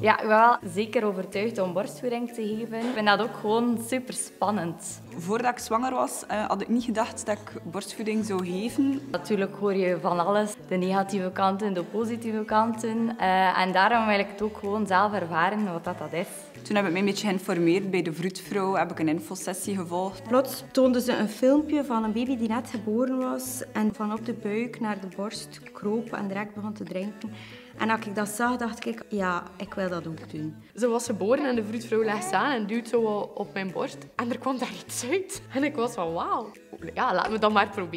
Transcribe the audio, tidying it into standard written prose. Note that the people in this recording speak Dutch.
Ja, wel zeker overtuigd om borstvoeding te geven. Ik vind dat ook gewoon super spannend. Voordat ik zwanger was, had ik niet gedacht dat ik borstvoeding zou geven. Natuurlijk hoor je van alles. De negatieve kanten, de positieve kanten. En daarom wil ik het ook gewoon zelf ervaren wat dat is. Toen heb ik me een beetje geïnformeerd bij de vroedvrouw. Heb ik een infosessie gevolgd. Plots toonden ze een filmpje van een baby die net geboren was. En van op de buik naar de borst kroop en direct begon te drinken. En als ik dat zag, dacht ik, ja, ik wil dat ook doen. Ze was geboren en de vroedvrouw legt ze aan en duwt zo op mijn borst. En er kwam daar iets uit. En ik was van, wauw. Ja, laten we dat maar proberen.